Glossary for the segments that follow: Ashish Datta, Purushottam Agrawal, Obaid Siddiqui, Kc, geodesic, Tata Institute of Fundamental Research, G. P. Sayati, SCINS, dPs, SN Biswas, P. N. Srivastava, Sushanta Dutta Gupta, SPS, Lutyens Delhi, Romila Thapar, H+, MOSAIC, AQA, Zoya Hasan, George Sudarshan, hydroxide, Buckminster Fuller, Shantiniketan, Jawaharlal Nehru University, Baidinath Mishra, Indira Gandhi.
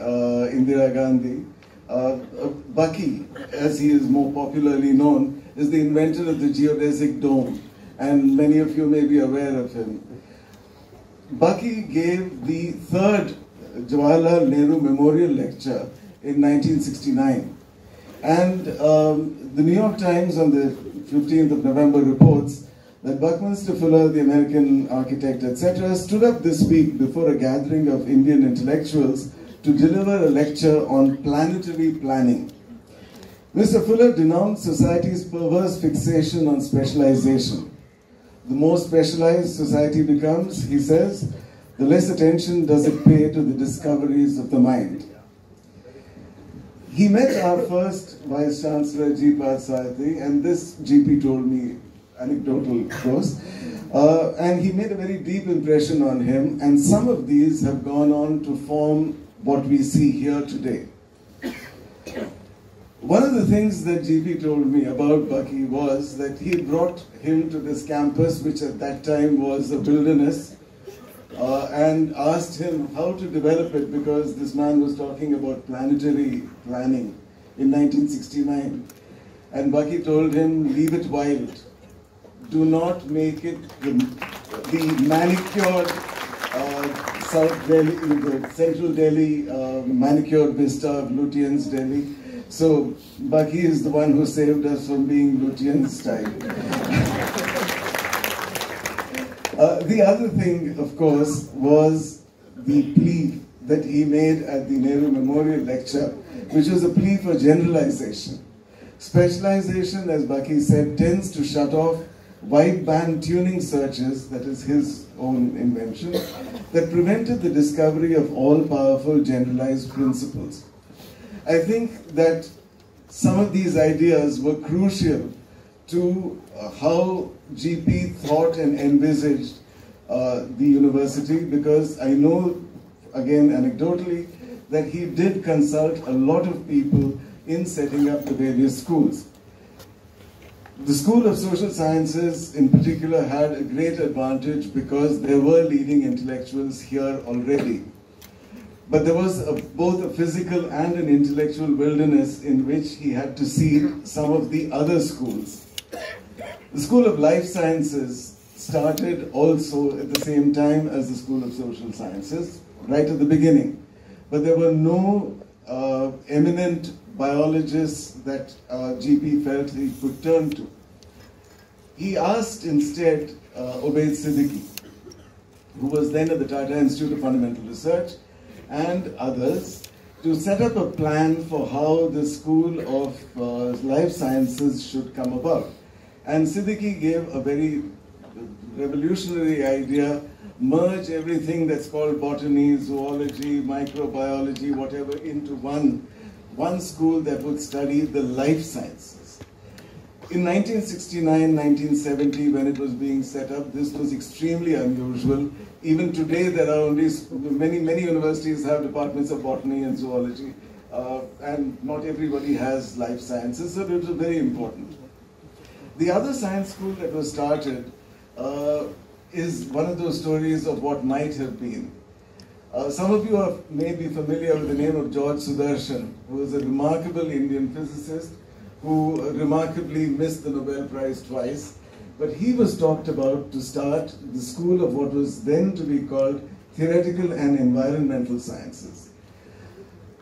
Indira Gandhi. Bucky, as he is more popularly known, is the inventor of the geodesic dome, and many of you may be aware of him. Bucky gave the third Jawaharlal Nehru Memorial Lecture in 1969, and the New York Times on the 15th of November reports that Buckminster Fuller, the American architect, etc., stood up this week before a gathering of Indian intellectuals to deliver a lecture on planetary planning. Mr. Fuller denounced society's perverse fixation on specialization. The more specialized society becomes, he says, the less attention does it pay to the discoveries of the mind. He met our first Vice Chancellor, G. P. Sayati, and this GP told me, anecdotal of course, and he made a very deep impression on him, and some of these have gone on to form what we see here today. One of the things that GP told me about Bucky was that he brought him to this campus, which at that time was a wilderness, and asked him how to develop it, because this man was talking about planetary planning in 1969. And Bucky told him, leave it wild. Do not make it the manicured South Delhi, the Central Delhi manicured vista of Lutyens Delhi. So Bucky is the one who saved us from being Lutyens style. The other thing, of course, was the plea that he made at the Nehru Memorial Lecture, which was a plea for generalization. Specialization, as Bucky said, tends to shut off wideband tuning searches, that is his own invention, that prevented the discovery of all-powerful generalized principles. I think that some of these ideas were crucial to how GP thought and envisaged the university, because I know, again anecdotally, that he did consult a lot of people in setting up the various schools. The School of Social Sciences in particular had a great advantage because there were leading intellectuals here already. But there was both a physical and an intellectual wilderness in which he had to seed some of the other schools. The School of Life Sciences started also at the same time as the School of Social Sciences, right at the beginning. But there were no eminent biologists that GP felt he could turn to. He asked instead Obaid Siddiqui, who was then at the Tata Institute of Fundamental Research, and others, to set up a plan for how the School of Life Sciences should come about. And Siddiqui gave a very revolutionary idea: merge everything that's called botany, zoology, microbiology, whatever, into one school that would study the life sciences. In 1969, 1970, when it was being set up, this was extremely unusual. Even today, there are only many universities have departments of botany and zoology, and not everybody has life sciences, so it was very important. The other science school that was started is one of those stories of what might have been. Some of you may be familiar with the name of George Sudarshan, who was a remarkable Indian physicist who remarkably missed the Nobel Prize twice. But he was talked about to start the school of what was then to be called theoretical and environmental sciences.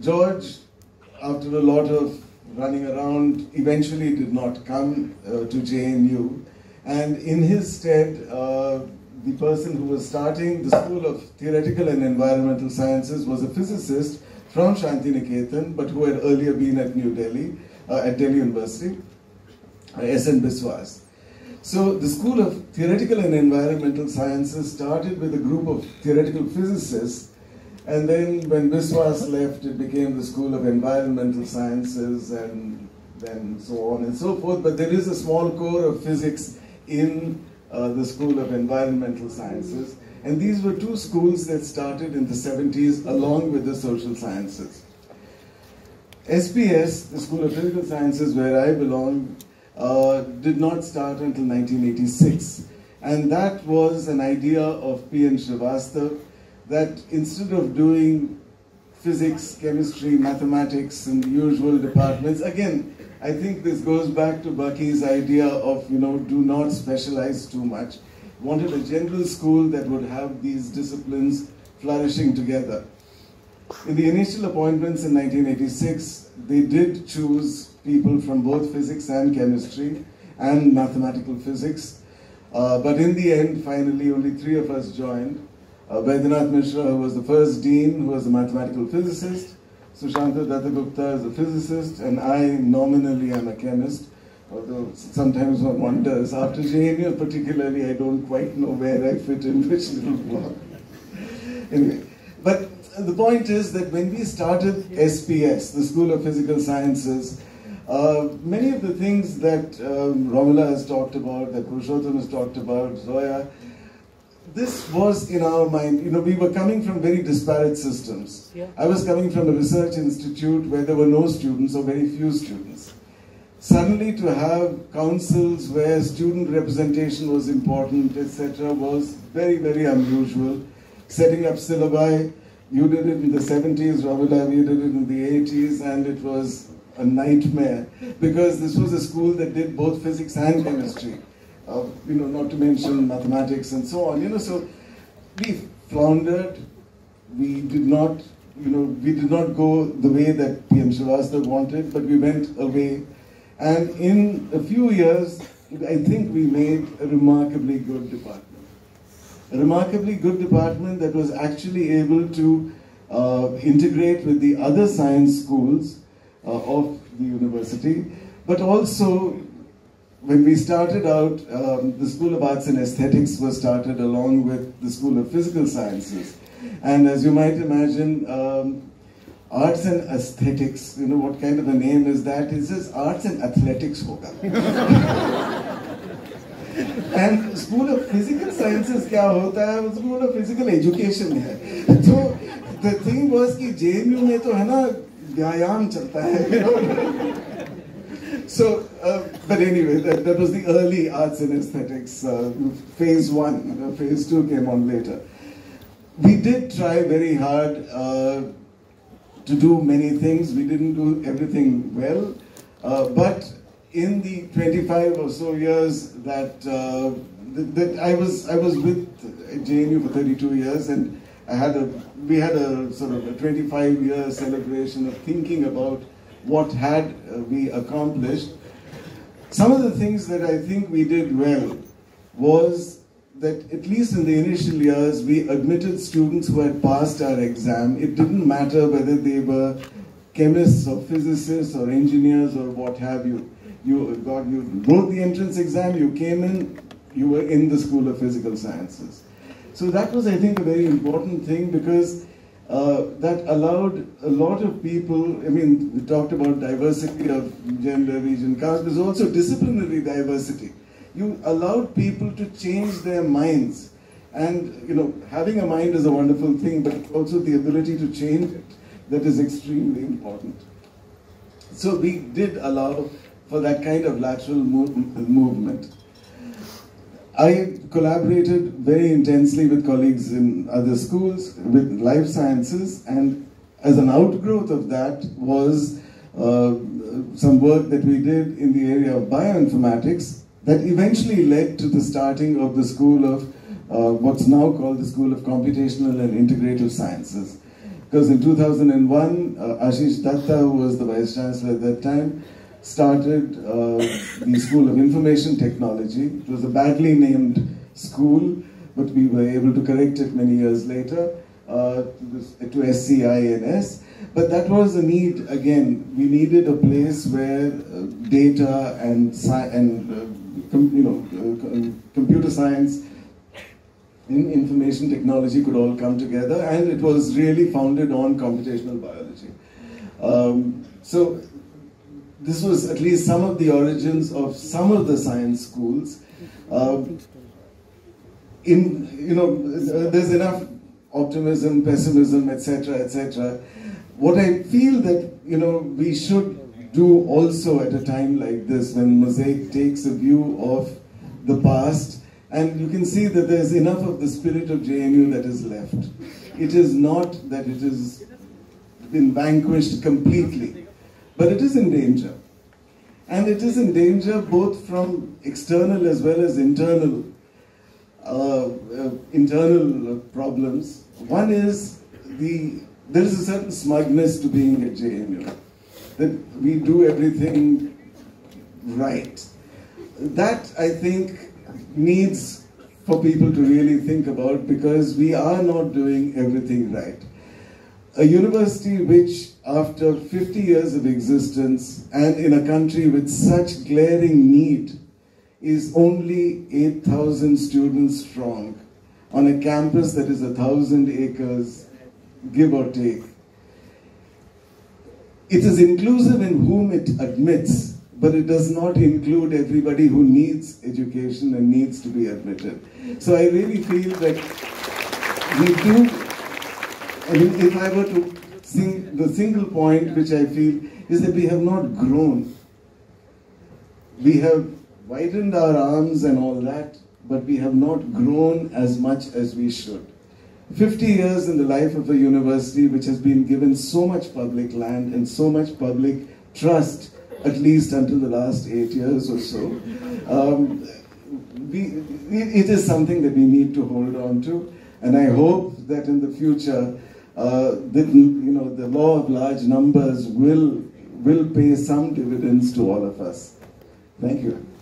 George, after a lot of running around, eventually did not come to JNU. And in his stead, the person who was starting the School of Theoretical and Environmental Sciences was a physicist from Shantiniketan, but who had earlier been at Delhi University, SN Biswas. So the School of Theoretical and Environmental Sciences started with a group of theoretical physicists, and then when Biswas left, it became the School of Environmental Sciences, and then so on and so forth. But there is a small core of physics in the School of Environmental Sciences, and these were two schools that started in the 70s along with the social sciences. SPS, the School of Physical Sciences, where I belong, did not start until 1986, and that was an idea of P. N. Srivastava, that instead of doing physics, chemistry, mathematics, and the usual departments. Again, I think this goes back to Bucky's idea of, you know, do not specialize too much. Wanted a general school that would have these disciplines flourishing together. In the initial appointments in 1986, they did choose people from both physics and chemistry and mathematical physics. But in the end, finally, only three of us joined. Baidinath Mishra, who was the first dean, who was a mathematical physicist, Sushanta Dutta Gupta is a physicist, and I nominally am a chemist, although sometimes one wonders. After JNU particularly, I don't quite know where I fit in which little block. Anyway, but the point is that when we started SPS, the School of Physical Sciences, many of the things that Romila has talked about, that Purushottam has talked about, Zoya, this was in our mind. You know, we were coming from very disparate systems. Yeah. I was coming from a research institute where there were no students or very few students. Suddenly to have councils where student representation was important, etc., was very, very unusual. Setting up syllabi, you did it in the 70s, Romila, we did it in the 80s, and it was a nightmare because this was a school that did both physics and chemistry. You know, not to mention mathematics and so on, you know, so we floundered, we did not, you know, we did not go the way that P. N. Srivastava wanted, but we went away, and in a few years, I think we made a remarkably good department. A remarkably good department that was actually able to integrate with the other science schools of the university, but also when we started out, the School of Arts and Aesthetics was started along with the School of Physical Sciences. And as you might imagine, Arts and Aesthetics, you know, what kind of a name is that? It says Arts and Athletics hoga. And School of Physical Sciences kya hota hai? School of Physical Education hai. So the thing was ki JMU mein to hai na, vyayam chalta hai, you know? So, but anyway, that was the early arts and aesthetics, phase 1, phase 2 came on later. We did try very hard to do many things. We didn't do everything well, but in the 25 or so years that, I was with JNU for 32 years, and we had a sort of a 25-year celebration of thinking about what had we accomplished. Some of the things that I think we did well was that at least in the initial years, we admitted students who had passed our exam. It didn't matter whether they were chemists or physicists or engineers or what have you. You wrote the entrance exam, you came in, you were in the School of Physical Sciences. So that was, I think, a very important thing because that allowed a lot of people, I mean, we talked about diversity of gender, region, caste, there's also disciplinary diversity. You allowed people to change their minds. And, you know, having a mind is a wonderful thing, but also the ability to change it, that is extremely important. So we did allow for that kind of lateral movement. I collaborated very intensely with colleagues in other schools, with life sciences, and as an outgrowth of that was some work that we did in the area of bioinformatics that eventually led to the starting of the School of what's now called the School of Computational and Integrative Sciences. Because in 2001, Ashish Datta, who was the Vice Chancellor at that time, started the School of Information Technology. It was a badly named school, but we were able to correct it many years later to SCINS. But that was a need, again, we needed a place where data and computer science and information technology could all come together, and it was really founded on computational biology. So this was at least some of the origins of some of the science schools. There's enough optimism, pessimism, etc., etc. What I feel that, you know, we should do also at a time like this when MOSAIC takes a view of the past, and you can see that there's enough of the spirit of JNU that is left. It is not that it is been vanquished completely. But it is in danger. And it is in danger both from external as well as internal problems. One is there is a certain smugness to being at JNU, that we do everything right. That, I think, needs for people to really think about, because we are not doing everything right. A university which, after 50 years of existence and in a country with such glaring need, is only 8,000 students strong on a campus that is 1,000 acres, give or take. It is inclusive in whom it admits, but it does not include everybody who needs education and needs to be admitted. So I really feel that we do, I mean, if I were to sing the single point which I feel is that we have not grown. We have widened our arms and all that, but we have not grown as much as we should. 50 years in the life of a university which has been given so much public land and so much public trust, at least until the last 8 years or so, it is something that we need to hold on to. And I hope that in the future, the law of large numbers will pay some dividends to all of us. Thank you.